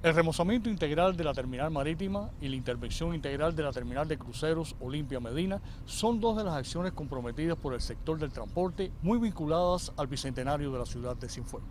El remozamiento integral de la terminal marítima y la intervención integral de la terminal de cruceros Olimpia Medina son dos de las acciones comprometidas por el sector del transporte, muy vinculadas al bicentenario de la ciudad de Cienfuegos.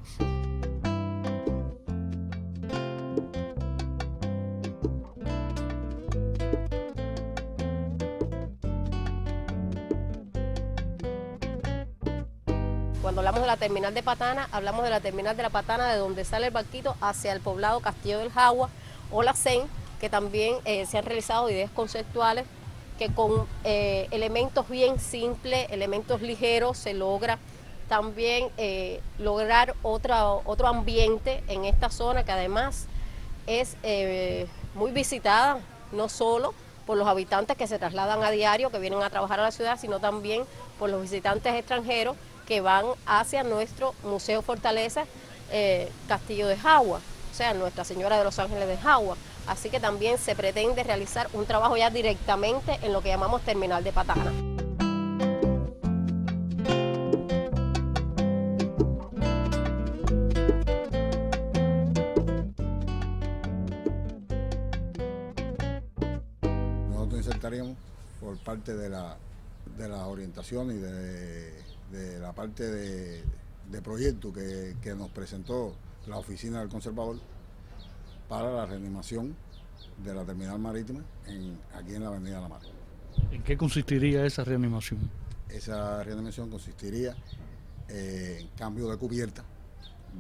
Cuando hablamos de la terminal de Patana, hablamos de la terminal de la Patana, de donde sale el barquito hacia el poblado Castillo del Jagua o la CEN, que también se han realizado ideas conceptuales que con elementos bien simples, elementos ligeros, se logra también lograr otro ambiente en esta zona, que además es muy visitada, no solo por los habitantes que se trasladan a diario, que vienen a trabajar a la ciudad, sino también por los visitantes extranjeros que van hacia nuestro Museo Fortaleza Castillo de Jagua, o sea, Nuestra Señora de Los Ángeles de Jagua. Así que también se pretende realizar un trabajo ya directamente en lo que llamamos Terminal de Patana. Nosotros insertaríamos por parte de las orientaciones y de la parte de proyecto que nos presentó la oficina del conservador para la reanimación de la terminal marítima aquí en la Avenida La Mar. ¿En qué consistiría esa reanimación? Esa reanimación consistiría en cambio de cubierta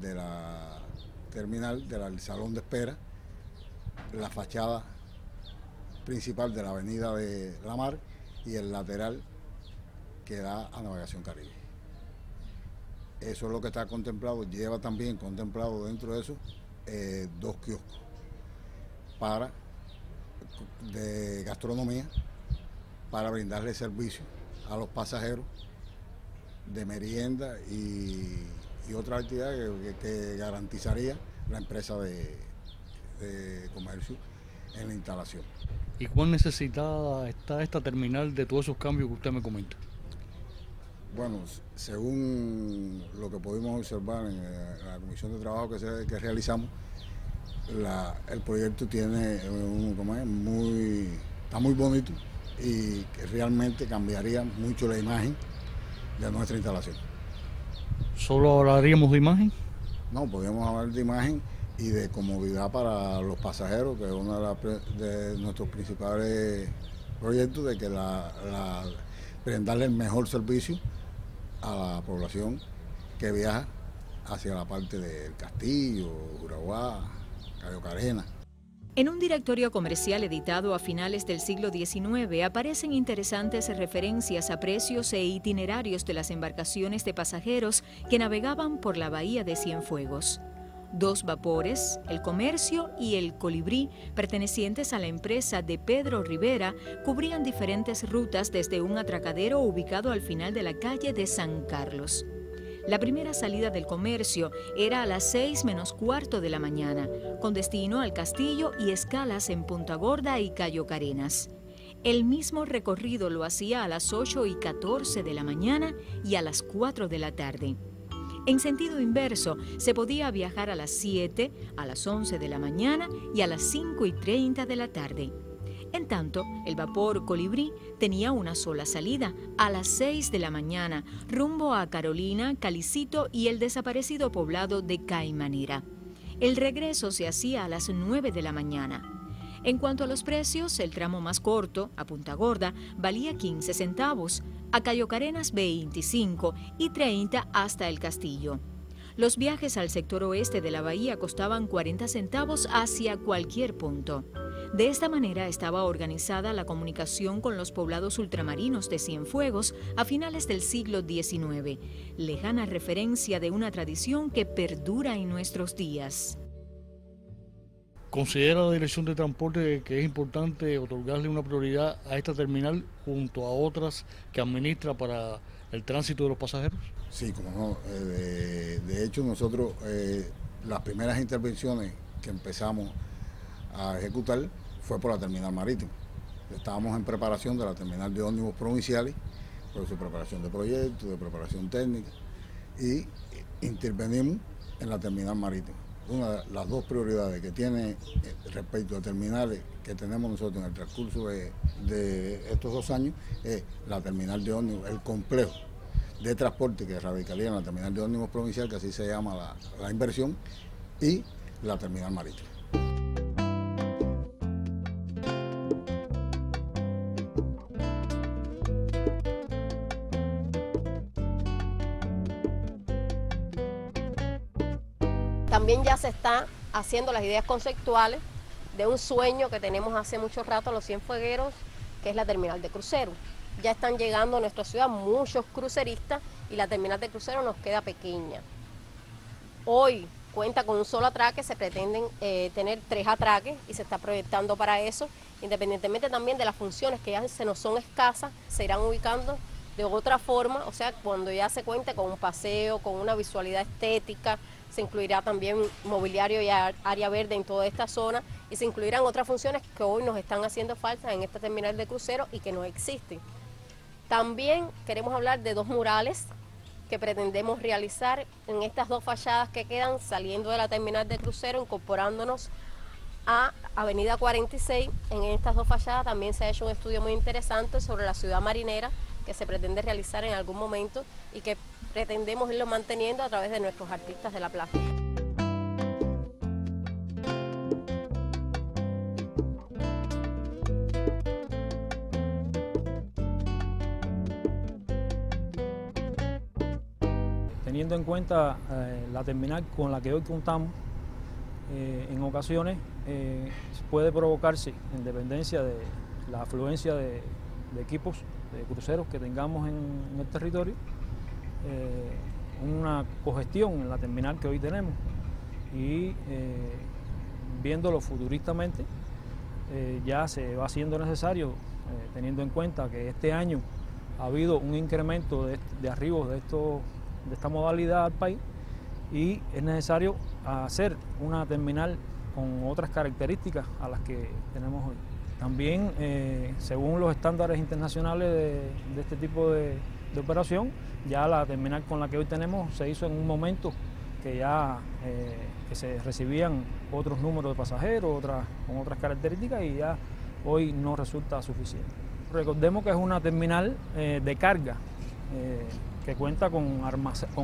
de la terminal, del salón de espera, la fachada principal de la Avenida de La Mar y el lateral que da a Navegación Caribe. Eso es lo que está contemplado, lleva también contemplado dentro de eso dos kioscos de gastronomía para brindarle servicio a los pasajeros de merienda y otra actividad que garantizaría la empresa de comercio en la instalación. ¿Y cuán necesitada está esta terminal de todos esos cambios que usted me comenta? Bueno, según lo que pudimos observar en la comisión de trabajo que realizamos, el proyecto tiene está muy bonito y realmente cambiaría mucho la imagen de nuestra instalación. ¿Solo hablaríamos de imagen? No, podríamos hablar de imagen y de comodidad para los pasajeros, que es uno de nuestros principales proyectos, de que brindarle el mejor servicio a la población que viaja hacia la parte del Castillo, Uruguay, Cayo Carenas. En un directorio comercial editado a finales del siglo XIX aparecen interesantes referencias a precios e itinerarios de las embarcaciones de pasajeros que navegaban por la bahía de Cienfuegos. Dos vapores, El Comercio y El Colibrí, pertenecientes a la empresa de Pedro Rivera, cubrían diferentes rutas desde un atracadero ubicado al final de la calle de San Carlos. La primera salida del Comercio era a las 6:45 de la mañana, con destino al Castillo y escalas en Punta Gorda y Cayo Carenas. El mismo recorrido lo hacía a las 8:14 de la mañana y a las 4 de la tarde. En sentido inverso, se podía viajar a las 7, a las 11 de la mañana y a las 5:30 de la tarde. En tanto, el vapor Colibrí tenía una sola salida, a las 6 de la mañana, rumbo a Carolina, Calicito y el desaparecido poblado de Caimanera. El regreso se hacía a las 9 de la mañana. En cuanto a los precios, el tramo más corto, a Punta Gorda, valía 15 centavos, a Cayo Carenas 25 y 30 hasta el Castillo. Los viajes al sector oeste de la bahía costaban 40 centavos hacia cualquier punto. De esta manera estaba organizada la comunicación con los poblados ultramarinos de Cienfuegos a finales del siglo XIX, lejana referencia de una tradición que perdura en nuestros días. ¿Considera la Dirección de Transporte que es importante otorgarle una prioridad a esta terminal junto a otras que administra para el tránsito de los pasajeros? Sí, como no. De hecho, nosotros las primeras intervenciones que empezamos a ejecutar fue por la terminal marítima. Estábamos en preparación de la terminal de ómnibus provinciales, por su preparación de proyectos, de preparación técnica, y intervenimos en la terminal marítima. una de las dos prioridades que tiene respecto a terminales que tenemos nosotros en el transcurso de estos 2 años es la terminal de ómnibus, el complejo de transporte que radicaría en la terminal de ómnibus provincial, que así se llama la inversión, y la terminal marítima. También ya se están haciendo las ideas conceptuales de un sueño que tenemos hace mucho rato los cienfuegueros, que es la terminal de crucero. Ya están llegando a nuestra ciudad muchos cruceristas y la terminal de crucero nos queda pequeña. Hoy cuenta con un solo atraque, se pretenden tener 3 atraques y se está proyectando para eso. Independientemente también de las funciones que ya se nos son escasas, se irán ubicando de otra forma, o sea, cuando ya se cuente con un paseo, con una visualidad estética, se incluirá también mobiliario y área verde en toda esta zona y se incluirán otras funciones que hoy nos están haciendo falta en esta terminal de cruceros y que no existen. También queremos hablar de 2 murales que pretendemos realizar en estas 2 fachadas que quedan saliendo de la terminal de cruceros, incorporándonos a Avenida 46. En estas 2 fachadas también se ha hecho un estudio muy interesante sobre la ciudad marinera que se pretende realizar en algún momento y que pretendemos irlo manteniendo a través de nuestros artistas de la plaza. Teniendo en cuenta la terminal con la que hoy contamos, en ocasiones puede provocarse, en dependencia de la afluencia de equipos de cruceros que tengamos en el territorio, una cogestión en la terminal que hoy tenemos, y viéndolo futuristamente ya se va haciendo necesario, teniendo en cuenta que este año ha habido un incremento de arribos de esta modalidad al país, y es necesario hacer una terminal con otras características a las que tenemos hoy. También, según los estándares internacionales de este tipo de operación, ya la terminal con la que hoy tenemos se hizo en un momento que ya que se recibían otros números de pasajeros, con otras características, y ya hoy no resulta suficiente. Recordemos que es una terminal de carga que cuenta con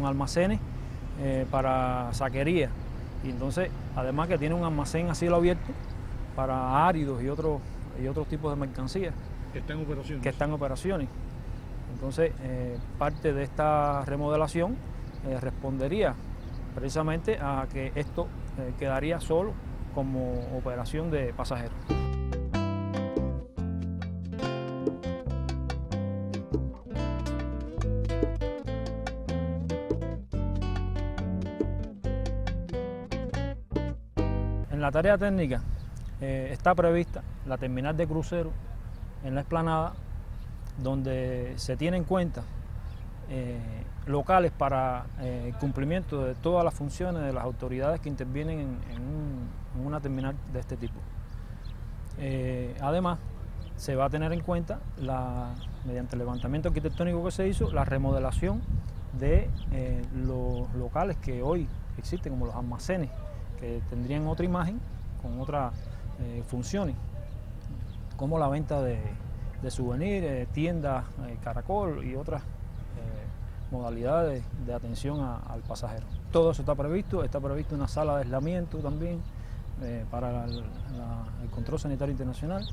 almacenes para saquería, y entonces además que tiene un almacén a cielo abierto para áridos y otros tipos de mercancías que están en operaciones. Entonces, parte de esta remodelación respondería precisamente a que esto quedaría solo como operación de pasajeros. En la tarea técnica está prevista la terminal de crucero en la explanada, donde se tienen en cuenta locales para el cumplimiento de todas las funciones de las autoridades que intervienen en una terminal de este tipo. Además, se va a tener en cuenta, mediante el levantamiento arquitectónico que se hizo, la remodelación de los locales que hoy existen, como los almacenes, que tendrían otra imagen, con otras funciones, como la venta de souvenirs, tiendas, caracol y otras modalidades de atención al pasajero. Todo eso está previsto una sala de aislamiento también para el control sanitario internacional,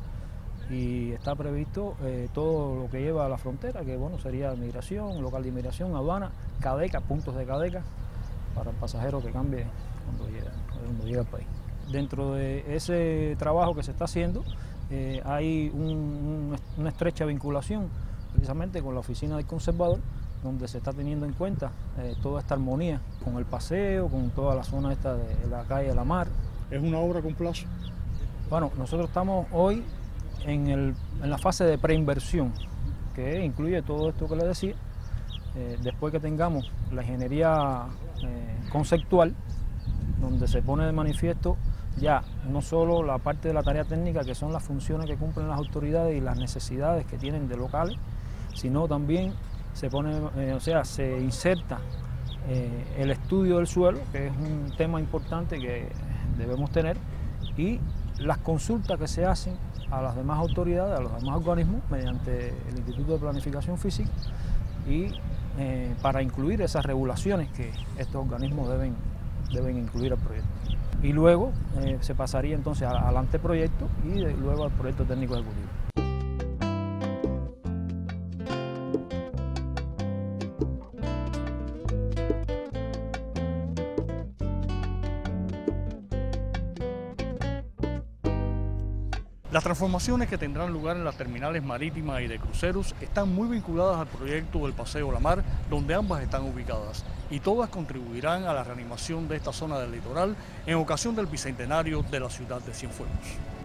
y está previsto todo lo que lleva a la frontera, que bueno, sería migración, local de inmigración, aduana, cadeca, puntos de cadeca para el pasajero que cambie cuando llegue al país. Dentro de ese trabajo que se está haciendo, hay una estrecha vinculación precisamente con la oficina del conservador, donde se está teniendo en cuenta toda esta armonía con el paseo, con toda la zona esta de la calle La Mar. ¿Es una obra con plazo? Bueno, nosotros estamos hoy en la fase de preinversión, que incluye todo esto que les decía. Después que tengamos la ingeniería conceptual, donde se pone de manifiesto ya no solo la parte de la tarea técnica, que son las funciones que cumplen las autoridades y las necesidades que tienen de locales, sino también se inserta el estudio del suelo, que es un tema importante que debemos tener, y las consultas que se hacen a las demás autoridades, a los demás organismos, mediante el Instituto de Planificación Física, y para incluir esas regulaciones que estos organismos deben incluir al proyecto. Y luego se pasaría entonces al anteproyecto y luego al proyecto técnico ejecutivo. Las transformaciones que tendrán lugar en las terminales marítimas y de cruceros están muy vinculadas al proyecto del Paseo La Mar, donde ambas están ubicadas, y todas contribuirán a la reanimación de esta zona del litoral en ocasión del bicentenario de la ciudad de Cienfuegos.